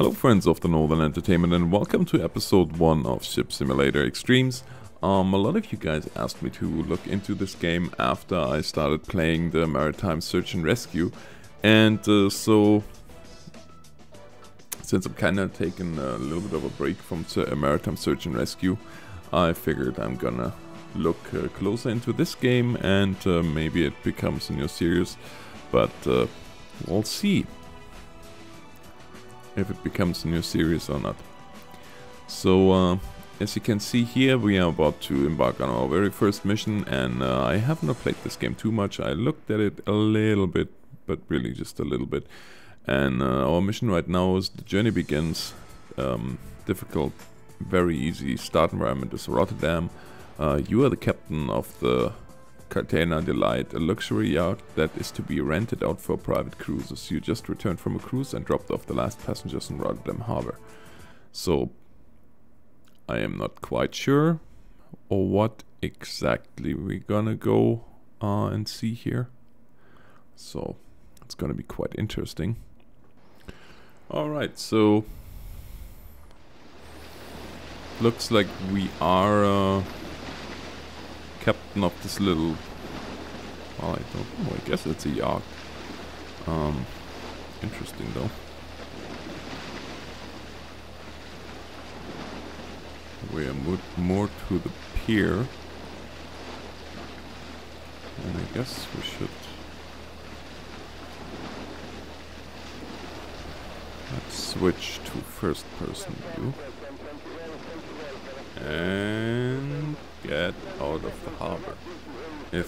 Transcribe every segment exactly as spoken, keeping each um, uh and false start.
Hello friends of the Northern Entertainment, and welcome to episode one of Ship Simulator Extremes. Um, a lot of you guys asked me to look into this game after I started playing the Maritime Search and Rescue, and uh, so since I'm kind of taking a little bit of a break from Maritime Search and Rescue, I figured I'm gonna look uh, closer into this game, and uh, maybe it becomes a new series, but uh, we'll see if it becomes a new series or not. So uh, as you can see here, we are about to embark on our very first mission, and uh, I have not played this game too much. I looked at it a little bit, but really just a little bit, and uh, our mission right now is the journey begins. Um, difficult, very easy start environment is Rotterdam. Uh, you are the captain of the Cartena Delight, a luxury yacht that is to be rented out for private cruises. You just returned from a cruise and dropped off the last passengers in Rotterdam harbor. So I am not quite sure or what exactly we're gonna go uh, and see here. So it's gonna be quite interesting. Alright, so looks like we are uh, captain of this little, well, I don't know, I guess it's a yacht. Um, interesting though. We are moved more to the pier, and I guess we should, let's switch to first person view and get out of the harbor, if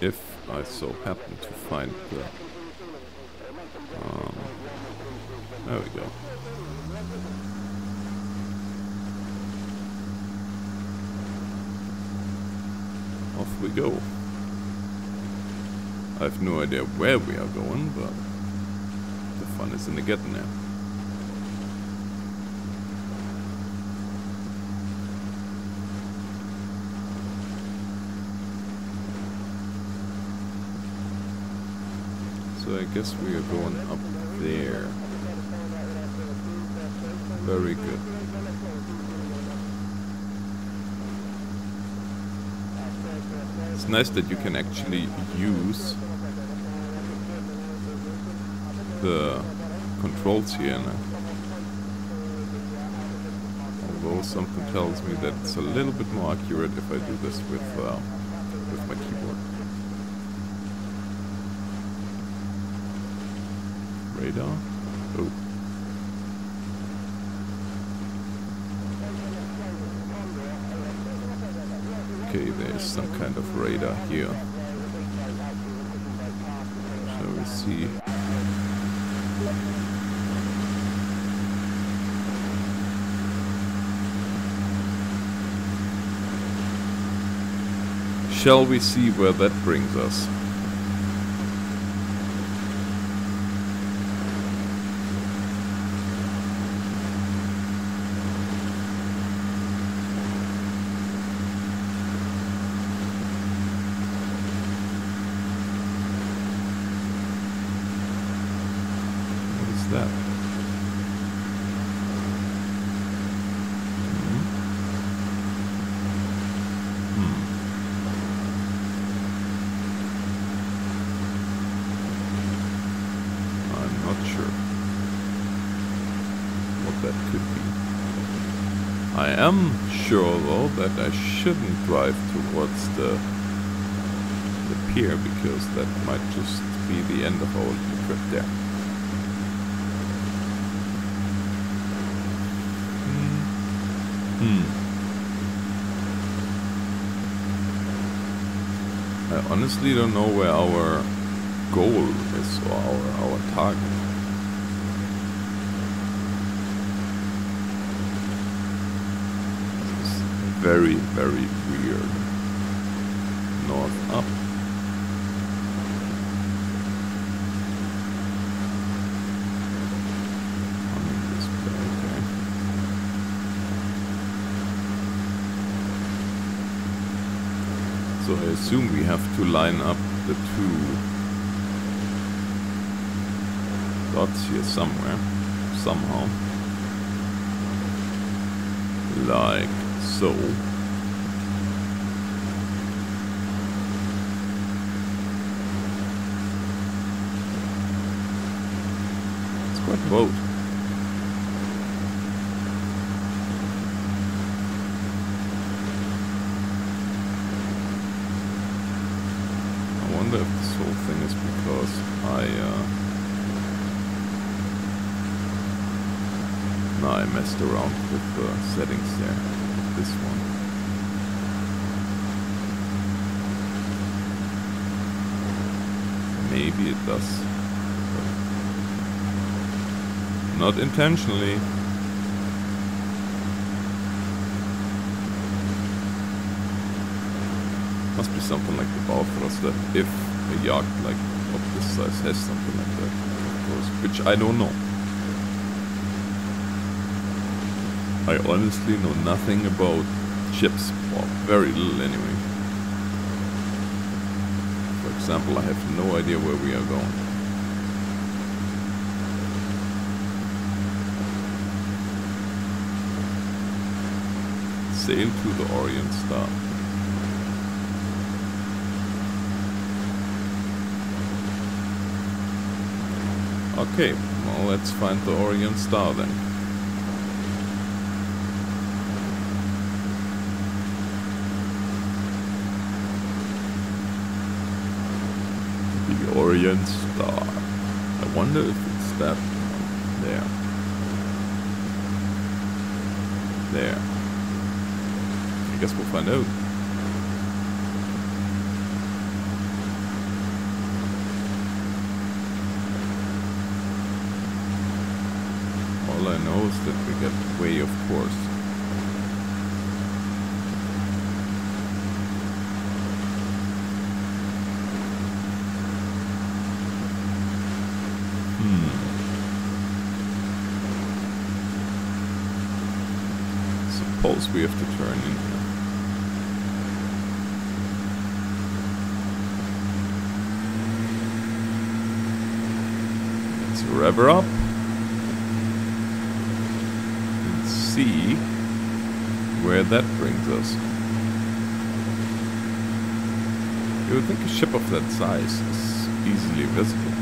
if I so happen to find the, um, there we go. Off we go. I have no idea where we are going, but the fun is in the getting there. So I guess we are going up there. Very good. It's nice that you can actually use the controls here now. Although something tells me that it's a little bit more accurate if I do this with uh, with my keyboard. Radar? Oh. Okay, there's some kind of radar here. Shall we see? Shall we see where that brings us? That. Mm-hmm. Hmm. I'm not sure what that could be. I am sure though that I shouldn't drive towards the, the pier, because that might just be the end of our trip there. Hmm. I honestly don't know where our goal is, or our, our target. This is very, very weird. North up. So I assume we have to line up the two docks here somewhere, somehow. Like so. It's quite a boat. I wonder if this whole thing is because I, uh... no, I messed around with the settings there, with this one. Maybe it does. But not intentionally. Must be something like the bow thruster, if a yacht like of this size has something like that, of course, which I don't know. I honestly know nothing about ships, or very little anyway. For example, I have no idea where we are going. Sail to the Orient Star. Okay, well, let's find the Orient Star then. The Orient Star. I wonder if it's that one. There. There. I guess we'll find out. All I know is that we get way off course. Hmm. Suppose we have to turn in here. Let's rev her up. See where that brings us. You would think a ship of that size is easily visible.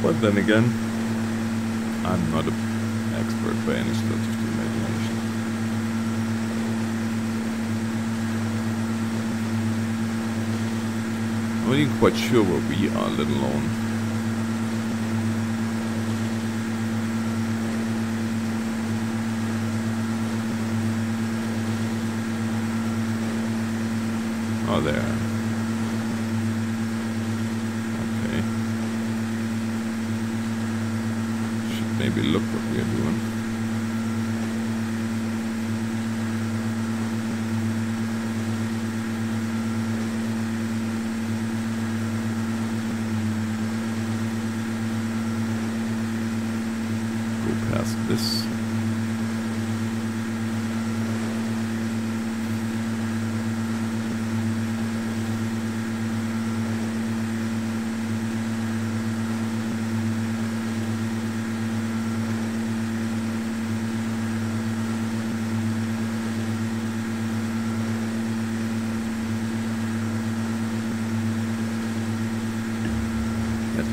But then again, I'm not an expert by any stretch of the imagination. I'm not even quite sure where we are, let alone there. Okay. Should maybe look what we are doing. Go past this.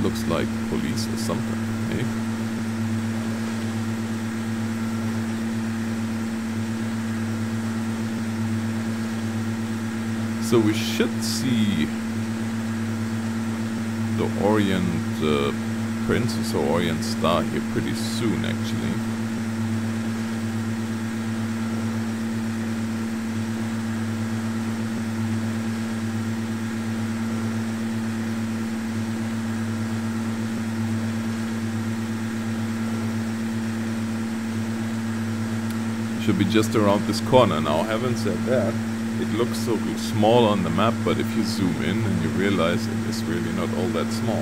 Looks like police or something, eh? So we should see the Orient uh, Princess or Orient Star here pretty soon, actually. Should be just around this corner now. Having said that, it looks so small on the map, but if you zoom in and you realize it is really not all that small.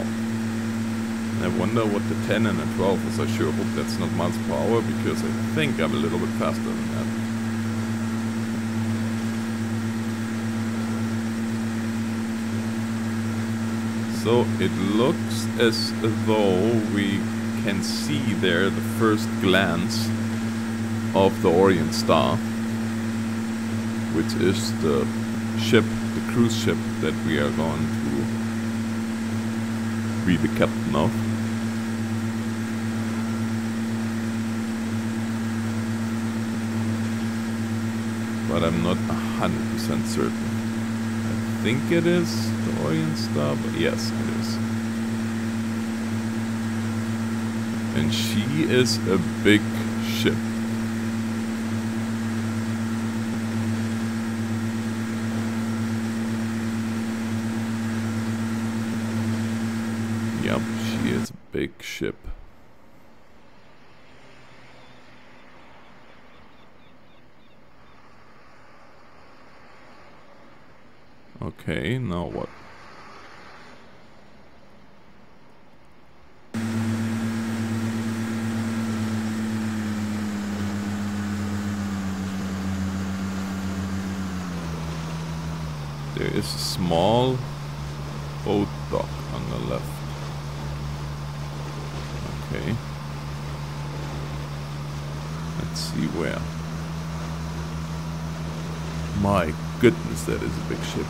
And I wonder what the ten and the twelve is. I sure hope that's not miles per hour, because I think I'm a little bit faster than that. So it looks as though we can see there the first glance of the Orient Star, which is the ship, the cruise ship that we are going to be the captain of. But I'm not one hundred percent certain. I think it is the Orient Star, but yes, it is. And she is a big ship. Yep, she is a big ship. Okay, now what? There is a small boat dock on the left. Okay. Let's see where. My goodness, that is a big ship.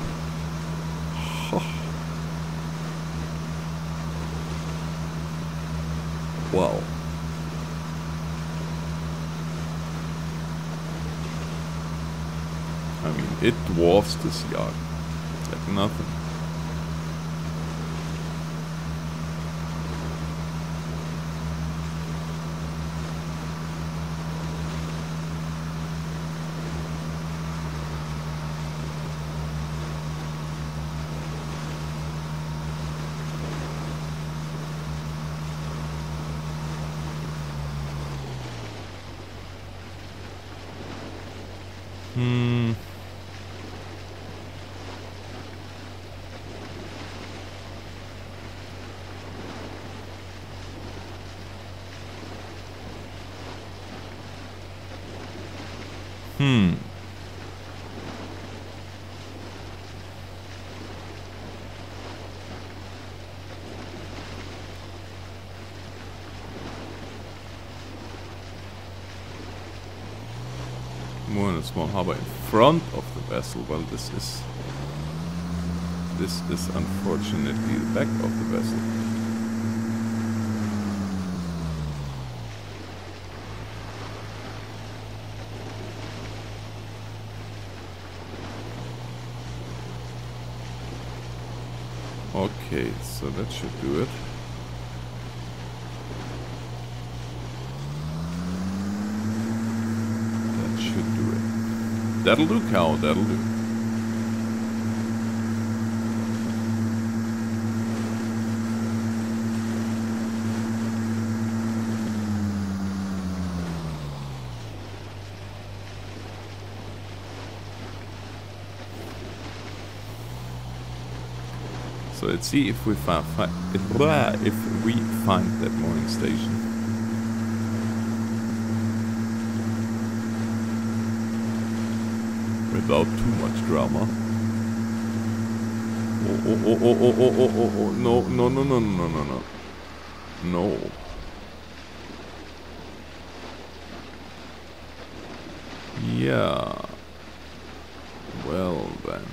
Wow. I mean, it dwarfs this yacht. It's like nothing. Hmm. Hmm. Small harbor in front of the vessel. Well, this is this is unfortunately the back of the vessel. Okay, so that should do it. That should do it. That'll do, cow, that'll do. So let's see if we find fi if, if we find that mooring station. Without too much drama. Oh, oh, oh, oh, oh, oh, oh, oh, oh, no, no, no, no, no, no, no. No. Yeah. Well, then.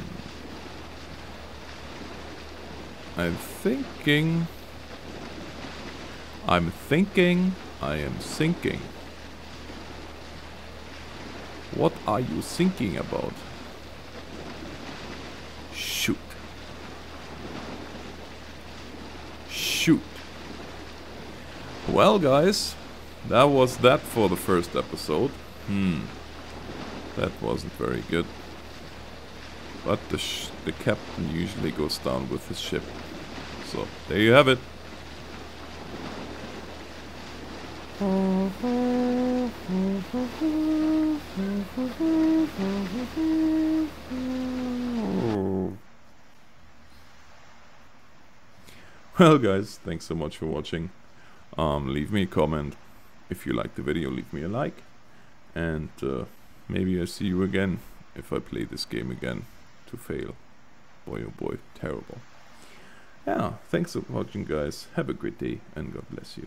I'm thinking. I'm thinking. I am sinking. What are you thinking about? Shoot. Shoot. Well, guys, that was that for the first episode. Hmm. That wasn't very good. But the, sh the captain usually goes down with his ship. So, there you have it. Well, guys, thanks so much for watching. Um, leave me a comment if you like the video. Leave me a like, and uh, maybe I see you again if I play this game again to fail. Boy, oh boy, terrible. Yeah, thanks for watching guys, have a great day and God bless you.